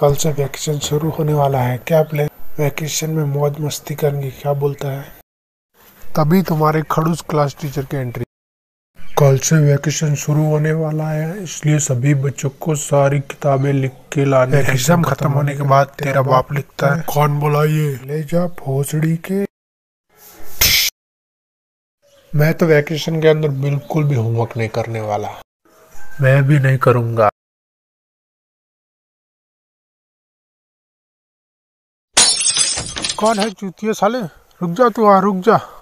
कल से वैकेशन शुरू होने वाला है, क्या प्लान? वैकेशन में मौज मस्ती करेंगे, क्या बोलता है? तभी तुम्हारे खड़ूस क्लास टीचर की एंट्री। कल से वैकेशन शुरू होने वाला है, इसलिए सभी बच्चों को सारी किताबें लिख के लाने। वैकेशन खत्म होने के बाद तेरा बाप लिखता है, कौन बोला ये? ले जा भोसड़ी के। मैं तो वैकेशन के अंदर बिल्कुल भी होमवर्क नहीं करने वाला। मैं भी नहीं करूंगा। कौन है चूतिया साले? रुक जा तू, रुक जा।